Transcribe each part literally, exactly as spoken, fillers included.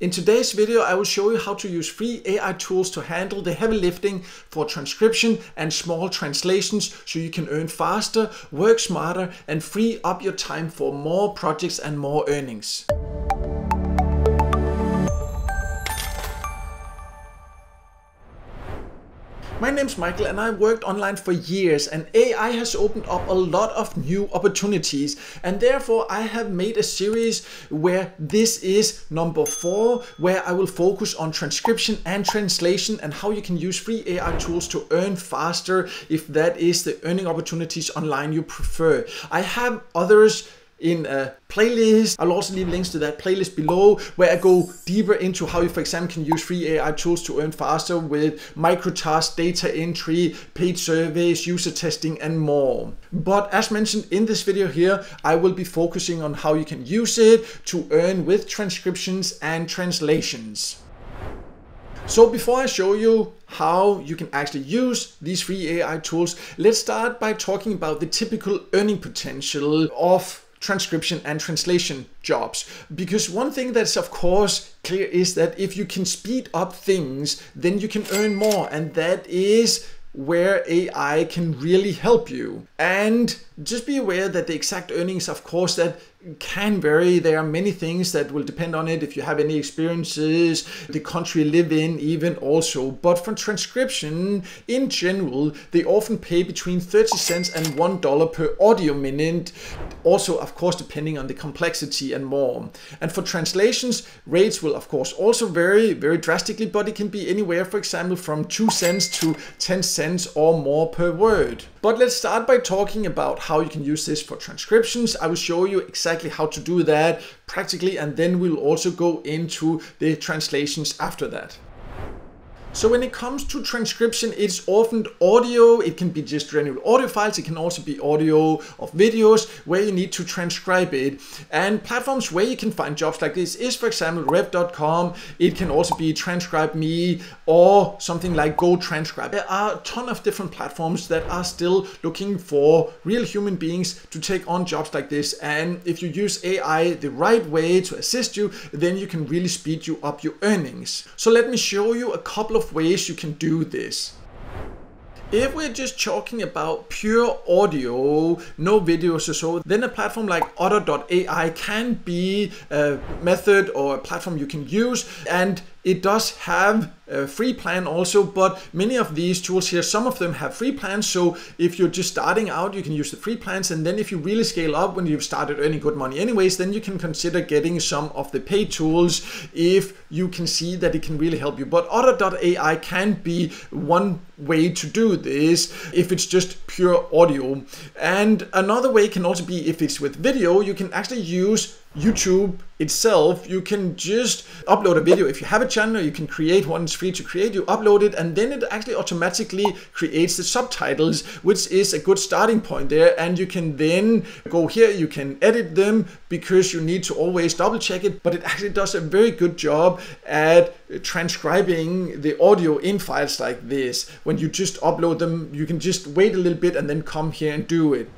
In today's video, I will show you how to use free A I tools to handle the heavy lifting for transcription and small translations so you can earn faster, work smarter, and free up your time for more projects and more earnings. My name's Michael and I've worked online for years, and A I has opened up a lot of new opportunities, and therefore I have made a series where this is number four, where I will focus on transcription and translation and how you can use free A I tools to earn faster if that is the earning opportunities online you prefer. I have others in a playlist. I'll also leave links to that playlist below where I go deeper into how you, for example, can use free A I tools to earn faster with microtasks, data entry, paid surveys, user testing, and more. But as mentioned in this video here, I will be focusing on how you can use it to earn with transcriptions and translations. So before I show you how you can actually use these free A I tools, let's start by talking about the typical earning potential of transcription and translation jobs. Because one thing that's of course clear is that if you can speed up things, then you can earn more, and that is where A I can really help you. And just be aware that the exact earnings, of course, that can vary. There are many things that will depend on it, if you have any experiences, the country you live in even also. But for transcription in general, they often pay between thirty cents and one dollar per audio minute. Also, of course, depending on the complexity and more. And for translations, rates will of course also vary very drastically, but it can be anywhere, for example, from two cents to ten cents or more per word. But let's start by talking about how you can use this for transcriptions. I will show you exactly how to do that practically, and then we'll also go into the translations after that. So when it comes to transcription, it's often audio. It can be just general audio files. It can also be audio of videos where you need to transcribe it. And platforms where you can find jobs like this is, for example, Rev dot com. It can also be Transcribe Me or something like Go Transcribe. There are a ton of different platforms that are still looking for real human beings to take on jobs like this. And if you use A I the right way to assist you, then you can really speed you up your earnings. So let me show you a couple of of ways you can do this. If we're just talking about pure audio, no videos or so, then a platform like otter dot A I can be a method or a platform you can use, and it does have a free plan also, but many of these tools here, some of them have free plans. So if you're just starting out, you can use the free plans. And then if you really scale up when you've started earning good money anyways, then you can consider getting some of the paid tools if you can see that it can really help you. But otter dot A I can be one way to do this if it's just pure audio. And another way can also be if it's with video, you can actually use YouTube itself. You can just upload a video. If you have a channel, you can create one. It's free to create. You upload it, and then it actually automatically creates the subtitles, which is a good starting point there. And you can then go here, you can edit them, because you need to always double check it, but it actually does a very good job at transcribing the audio in files like this. When you just upload them, you can just wait a little bit and then come here and do it.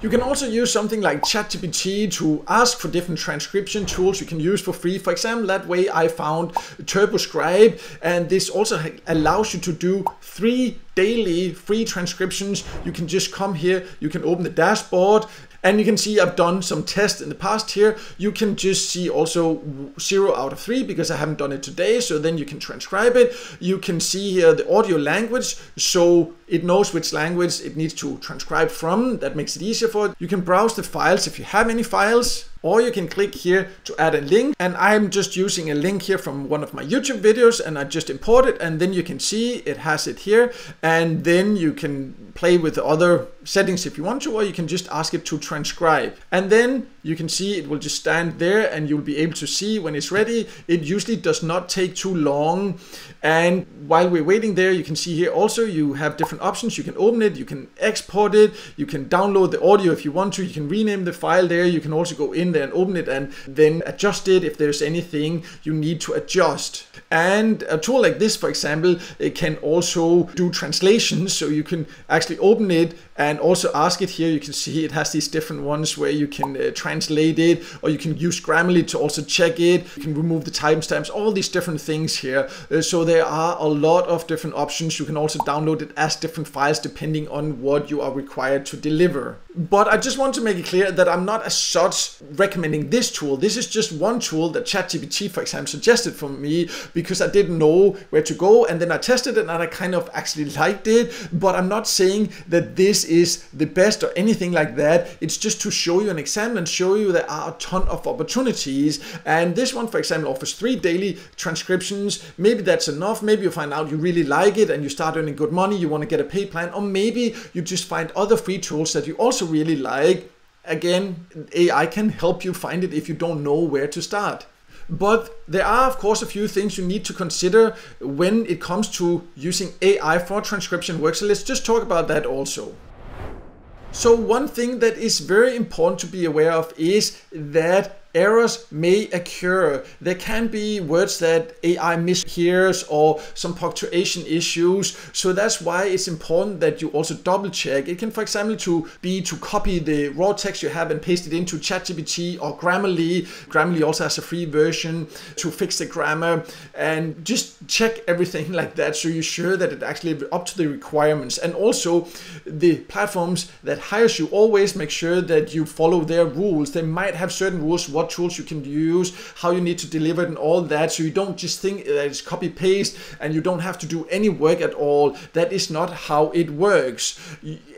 You can also use something like ChatGPT to ask for different transcription tools you can use for free. For example, that way I found TurboScribe, and this also allows you to do three daily free transcriptions. You can just come here, you can open the dashboard, and you can see I've done some tests in the past here. You can just see also zero out of three because I haven't done it today. So then you can transcribe it. You can see here the audio language. So it knows which language it needs to transcribe from. That makes it easier for it. You can browse the files if you have any files, or you can click here to add a link. And I'm just using a link here from one of my YouTube videos, and I just import it. And then you can see it has it here. And then you can play with the other settings if you want to, or you can just ask it to transcribe. And then you can see it will just stand there, and you'll be able to see when it's ready. It usually does not take too long. And while we're waiting there, you can see here also you have different options. You can open it, you can export it, you can download the audio if you want to, you can rename the file there, you can also go in there and open it and then adjust it if there's anything you need to adjust. And a tool like this, for example, it can also do translations. So you can actually open it And also ask it here, you can see it has these different ones where you can uh, translate it, or you can use Grammarly to also check it. You can remove the timestamps, all these different things here. Uh, so there are a lot of different options. You can also download it as different files depending on what you are required to deliver. But I just want to make it clear that I'm not as such recommending this tool. This is just one tool that ChatGPT, for example, suggested for me because I didn't know where to go, and then I tested it and I kind of actually liked it. But I'm not saying that this is the best or anything like that. It's just to show you an example and show you there are a ton of opportunities. And this one, for example, offers three daily transcriptions. Maybe that's enough. Maybe you find out you really like it and you start earning good money. You want to get a pay plan, or maybe you just find other free tools that you also really like. Again, A I can help you find it if you don't know where to start. But there are, of course, a few things you need to consider when it comes to using A I for transcription work. So let's just talk about that also. So one thing that is very important to be aware of is that errors may occur. There can be words that A I mishears or some punctuation issues. So that's why it's important that you also double check. It can, for example, to be to copy the raw text you have and paste it into ChatGPT or Grammarly. Grammarly also has a free version to fix the grammar, and just check everything like that so you're sure that it actually is up to the requirements. And also the platforms that hires you, always make sure that you follow their rules. They might have certain rules, what tools you can use, how you need to deliver it and all that, so you don't just think that it's copy paste and you don't have to do any work at all. That is not how it works.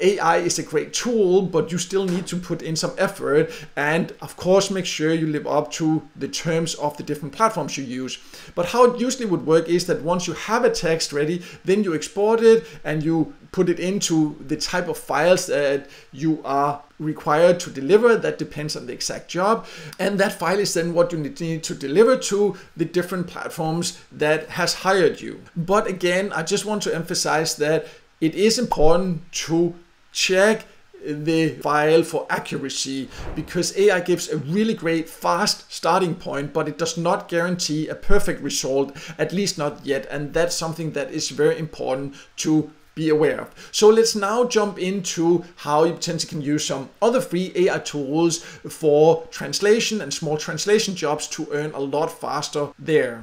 A I is a great tool, but you still need to put in some effort, and of course make sure you live up to the terms of the different platforms you use. But how it usually would work is that once you have a text ready, then you export it and you put it into the type of files that you are required to deliver. That depends on the exact job, and that file is then what you need to deliver to the different platforms that has hired you. But again, I just want to emphasize that it is important to check the file for accuracy, because A I gives a really great fast starting point, but it does not guarantee a perfect result, at least not yet, and that's something that is very important to be aware of. So let's now jump into how you potentially can use some other free A I tools for translation and small translation jobs to earn a lot faster there.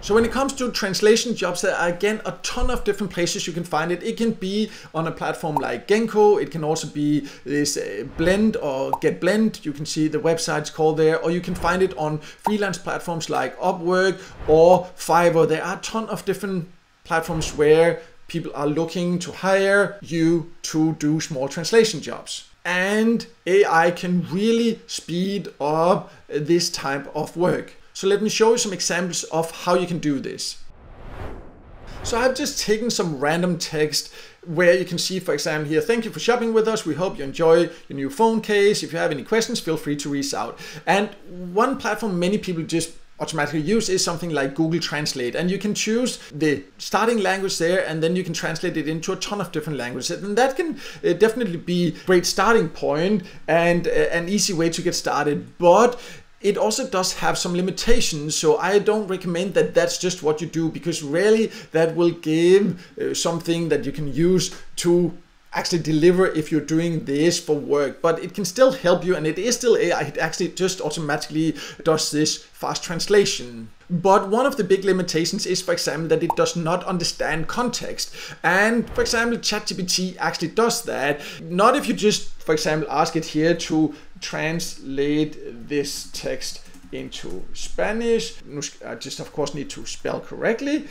So when it comes to translation jobs, there are again a ton of different places you can find it. It can be on a platform like Gengo. It can also be this uh, Blend or GetBlend. You can see the websites called there, or you can find it on freelance platforms like Upwork or Fiverr. There are a ton of different platforms where people are looking to hire you to do small translation jobs. And A I can really speed up this type of work. So let me show you some examples of how you can do this. So I've just taken some random text where you can see, for example, here, thank you for shopping with us. We hope you enjoy your new phone case. If you have any questions, feel free to reach out. And one platform many people just automatically use is something like Google Translate, and you can choose the starting language there, and then you can translate it into a ton of different languages, and that can uh, definitely be a great starting point and uh, an easy way to get started. But it also does have some limitations, so I don't recommend that that's just what you do, because really that will give uh, something that you can use to actually deliver if you're doing this for work. But it can still help you, and it is still A I. It actually just automatically does this fast translation. But one of the big limitations is, for example, that it does not understand context. And for example, ChatGPT actually does that. Not if you just, for example, ask it here to translate this text into Spanish. I just of course need to spell correctly,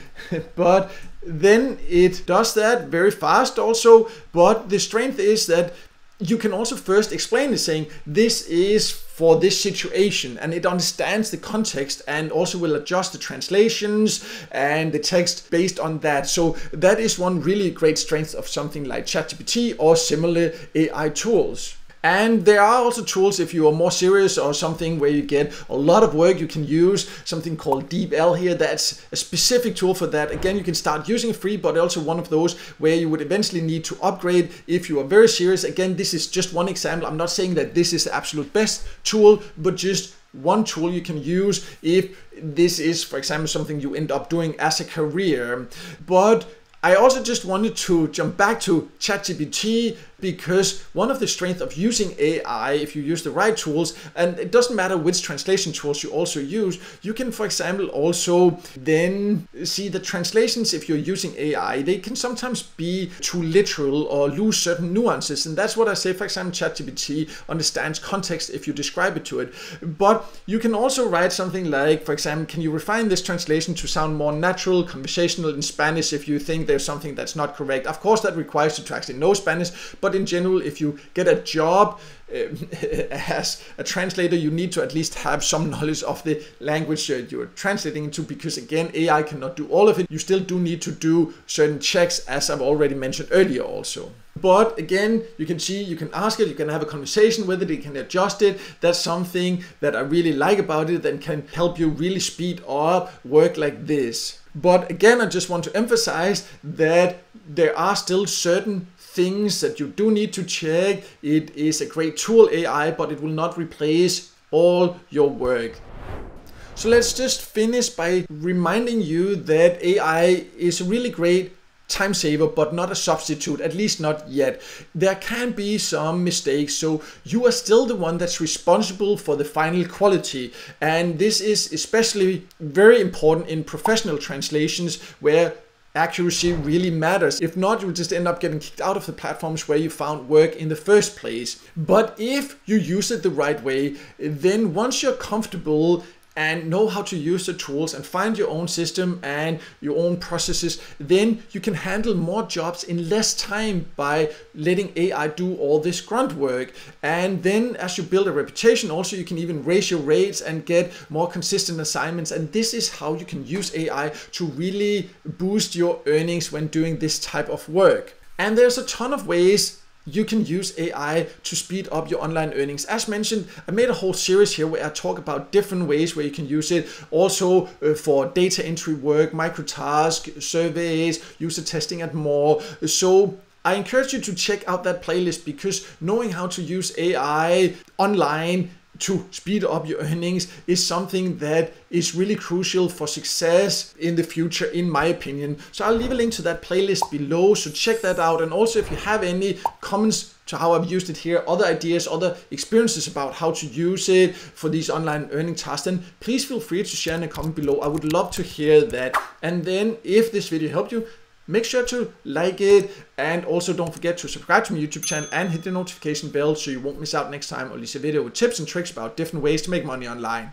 but then it does that very fast also. But the strength is that you can also first explain it, saying this is for this situation, and it understands the context and also will adjust the translations and the text based on that. So that is one really great strength of something like ChatGPT or similar A I tools. And there are also tools, if you are more serious or something where you get a lot of work, you can use something called DeepL here. That's a specific tool for that. Again, you can start using free, but also one of those where you would eventually need to upgrade if you are very serious. Again, this is just one example. I'm not saying that this is the absolute best tool, but just one tool you can use if this is, for example, something you end up doing as a career. But I also just wanted to jump back to ChatGPT because one of the strengths of using A I, if you use the right tools, and it doesn't matter which translation tools you also use, you can, for example, also then see the translations. If you're using A I, they can sometimes be too literal or lose certain nuances. And that's what I say, for example, ChatGPT understands context if you describe it to it. But you can also write something like, for example, can you refine this translation to sound more natural, conversational in Spanish if you think there's something that's not correct? Of course, that requires you to actually know Spanish, but in general, if you get a job um, as a translator, you need to at least have some knowledge of the language that you're translating into, because again, A I cannot do all of it. You still do need to do certain checks, as I've already mentioned earlier also. But again, you can see, you can ask it, you can have a conversation with it, you can adjust it. That's something that I really like about it and can help you really speed up work like this. But again, I just want to emphasize that there are still certain things that you do need to check. It is a great tool, A I, but it will not replace all your work. So let's just finish by reminding you that A I is really great time saver, but not a substitute, at least not yet. There can be some mistakes, so you are still the one that's responsible for the final quality. And this is especially very important in professional translations where accuracy really matters. If not, you'll just end up getting kicked out of the platforms where you found work in the first place. But if you use it the right way, then once you're comfortable and know how to use the tools and find your own system and your own processes, then you can handle more jobs in less time by letting A I do all this grunt work. And then as you build a reputation also, you can even raise your rates and get more consistent assignments. And this is how you can use A I to really boost your earnings when doing this type of work. And there's a ton of ways you can use A I to speed up your online earnings. As mentioned, I made a whole series here where I talk about different ways where you can use it. Also uh, for data entry work, microtask, surveys, user testing and more. So I encourage you to check out that playlist, because knowing how to use A I online to speed up your earnings is something that is really crucial for success in the future, in my opinion. So I'll leave a link to that playlist below, so check that out. And also, if you have any comments to how I've used it here, other ideas, other experiences about how to use it for these online earning tasks, then please feel free to share in a comment below. I would love to hear that. And then if this video helped you, make sure to like it, and also don't forget to subscribe to my YouTube channel and hit the notification bell so you won't miss out next time I release a video with tips and tricks about different ways to make money online.